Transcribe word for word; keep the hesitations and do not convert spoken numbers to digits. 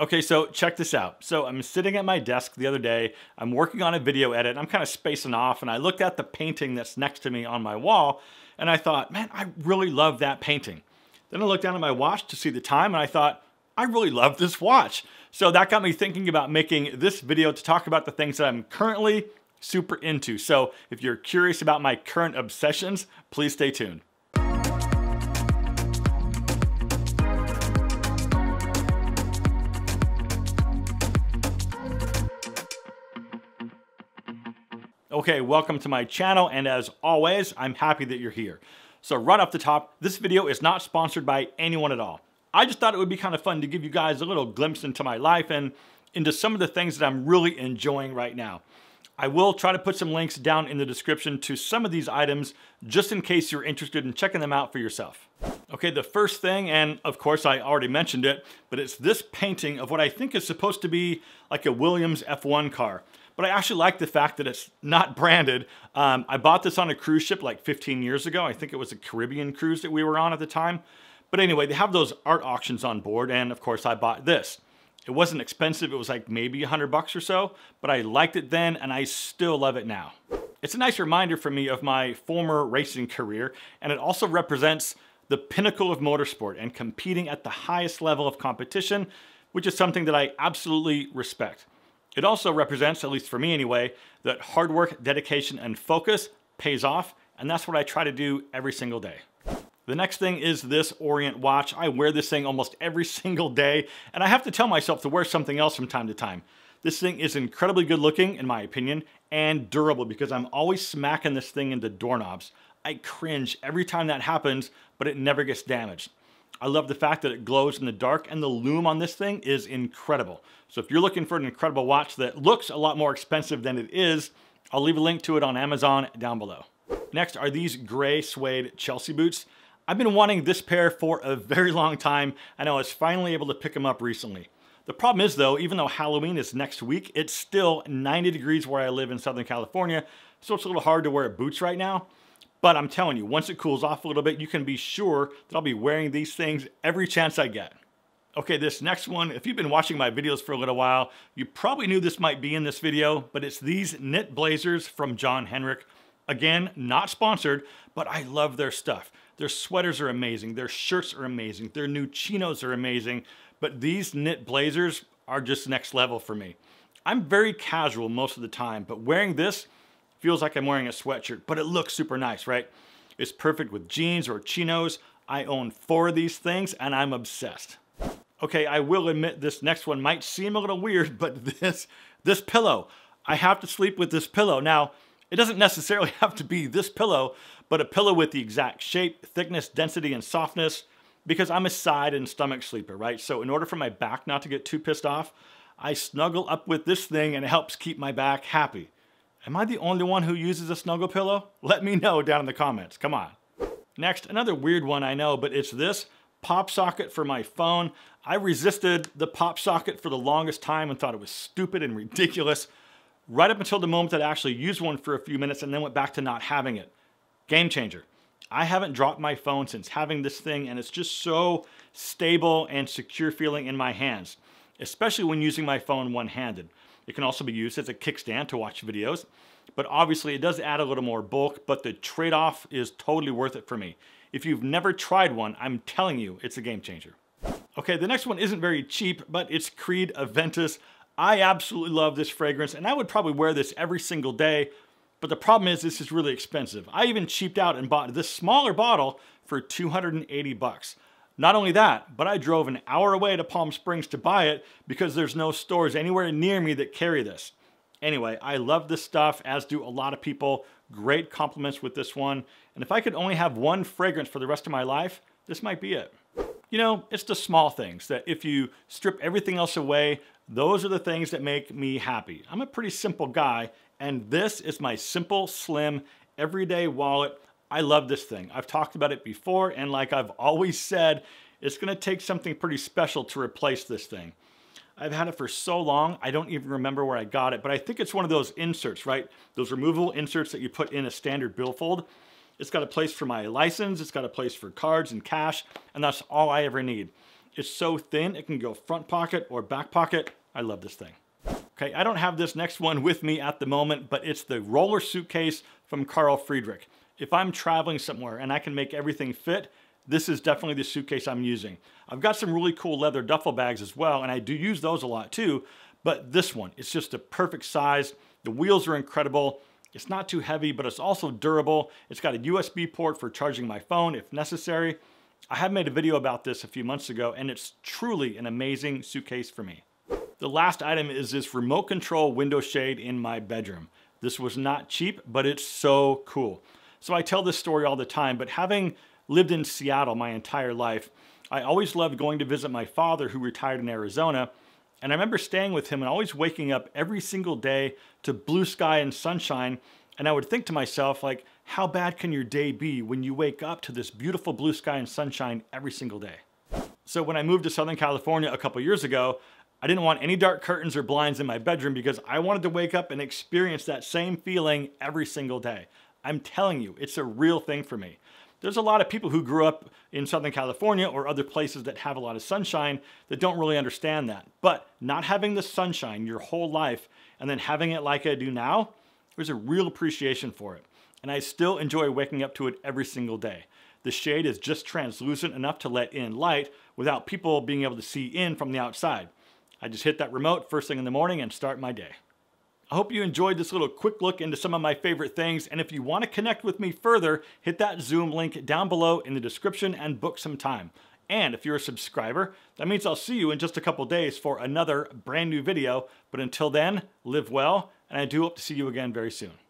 Okay, so check this out. So I'm sitting at my desk the other day, I'm working on a video edit, I'm kind of spacing off, and I looked at the painting that's next to me on my wall, and I thought, man, I really love that painting. Then I looked down at my watch to see the time, and I thought, I really love this watch. So that got me thinking about making this video to talk about the things that I'm currently super into. So if you're curious about my current obsessions, please stay tuned. Okay, welcome to my channel, and as always, I'm happy that you're here. So right off the top, this video is not sponsored by anyone at all. I just thought it would be kind of fun to give you guys a little glimpse into my life and into some of the things that I'm really enjoying right now. I will try to put some links down in the description to some of these items, just in case you're interested in checking them out for yourself. Okay, the first thing, and of course I already mentioned it, but it's this painting of what I think is supposed to be like a Williams F one car. But I actually like the fact that it's not branded. Um, I bought this on a cruise ship like fifteen years ago. I think it was a Caribbean cruise that we were on at the time. But anyway, they have those art auctions on board, and of course I bought this. It wasn't expensive, it was like maybe a hundred bucks or so, but I liked it then and I still love it now. It's a nice reminder for me of my former racing career, and it also represents the pinnacle of motorsport and competing at the highest level of competition, which is something that I absolutely respect. It also represents, at least for me anyway, that hard work, dedication, and focus pays off, and that's what I try to do every single day. The next thing is this Orient watch. I wear this thing almost every single day, and I have to tell myself to wear something else from time to time. This thing is incredibly good looking, in my opinion, and durable because I'm always smacking this thing into doorknobs. I cringe every time that happens, but it never gets damaged. I love the fact that it glows in the dark, and the lume on this thing is incredible. So if you're looking for an incredible watch that looks a lot more expensive than it is, I'll leave a link to it on Amazon down below. Next are these gray suede Chelsea boots. I've been wanting this pair for a very long time, and I was finally able to pick them up recently. The problem is though, even though Halloween is next week, it's still ninety degrees where I live in Southern California, so it's a little hard to wear boots right now. But I'm telling you, once it cools off a little bit, you can be sure that I'll be wearing these things every chance I get. Okay, this next one, if you've been watching my videos for a little while, you probably knew this might be in this video, but it's these knit blazers from John Henrik. Again, not sponsored, but I love their stuff. Their sweaters are amazing, their shirts are amazing, their new chinos are amazing, but these knit blazers are just next level for me. I'm very casual most of the time, but wearing this, feels like I'm wearing a sweatshirt, but it looks super nice, right? It's perfect with jeans or chinos. I own four of these things and I'm obsessed. Okay, I will admit this next one might seem a little weird, but this, this pillow, I have to sleep with this pillow. Now, it doesn't necessarily have to be this pillow, but a pillow with the exact shape, thickness, density, and softness, because I'm a side and stomach sleeper, right? So in order for my back not to get too pissed off, I snuggle up with this thing and it helps keep my back happy. Am I the only one who uses a snuggle pillow? Let me know down in the comments, come on. Next, another weird one I know, but it's this pop socket for my phone. I resisted the pop socket for the longest time and thought it was stupid and ridiculous, right up until the moment that I actually used one for a few minutes and then went back to not having it. Game changer. I haven't dropped my phone since having this thing, and it's just so stable and secure feeling in my hands, especially when using my phone one-handed. It can also be used as a kickstand to watch videos, but obviously it does add a little more bulk, but the trade-off is totally worth it for me. If you've never tried one, I'm telling you, it's a game changer. Okay, the next one isn't very cheap, but it's Creed Aventus. I absolutely love this fragrance, and I would probably wear this every single day, but the problem is this is really expensive. I even cheaped out and bought this smaller bottle for two hundred eighty bucks. Not only that, but I drove an hour away to Palm Springs to buy it because there's no stores anywhere near me that carry this. Anyway, I love this stuff, as do a lot of people. Great compliments with this one. And if I could only have one fragrance for the rest of my life, this might be it. You know, it's the small things that if you strip everything else away, those are the things that make me happy. I'm a pretty simple guy, and this is my simple, slim, everyday wallet. I love this thing. I've talked about it before, and like I've always said, it's gonna take something pretty special to replace this thing. I've had it for so long, I don't even remember where I got it, but I think it's one of those inserts, right? Those removable inserts that you put in a standard billfold. It's got a place for my license, it's got a place for cards and cash, and that's all I ever need. It's so thin, it can go front pocket or back pocket. I love this thing. Okay, I don't have this next one with me at the moment, but it's the roller suitcase from Carl Friedrich. If I'm traveling somewhere and I can make everything fit, this is definitely the suitcase I'm using. I've got some really cool leather duffel bags as well, and I do use those a lot too, but this one, it's just the perfect size. The wheels are incredible. It's not too heavy, but it's also durable. It's got a U S B port for charging my phone if necessary. I have made a video about this a few months ago, and it's truly an amazing suitcase for me. The last item is this remote control window shade in my bedroom. This was not cheap, but it's so cool. So I tell this story all the time, but having lived in Seattle my entire life, I always loved going to visit my father, who retired in Arizona. And I remember staying with him and always waking up every single day to blue sky and sunshine. And I would think to myself, like, how bad can your day be when you wake up to this beautiful blue sky and sunshine every single day? So when I moved to Southern California a couple years ago, I didn't want any dark curtains or blinds in my bedroom because I wanted to wake up and experience that same feeling every single day. I'm telling you, it's a real thing for me. There's a lot of people who grew up in Southern California or other places that have a lot of sunshine that don't really understand that. But not having the sunshine your whole life and then having it like I do now, there's a real appreciation for it. And I still enjoy waking up to it every single day. The shade is just translucent enough to let in light without people being able to see in from the outside. I just hit that remote first thing in the morning and start my day. I hope you enjoyed this little quick look into some of my favorite things, and if you want to connect with me further, hit that Zoom link down below in the description and book some time. And if you're a subscriber, that means I'll see you in just a couple days for another brand new video, but until then, live well, and I do hope to see you again very soon.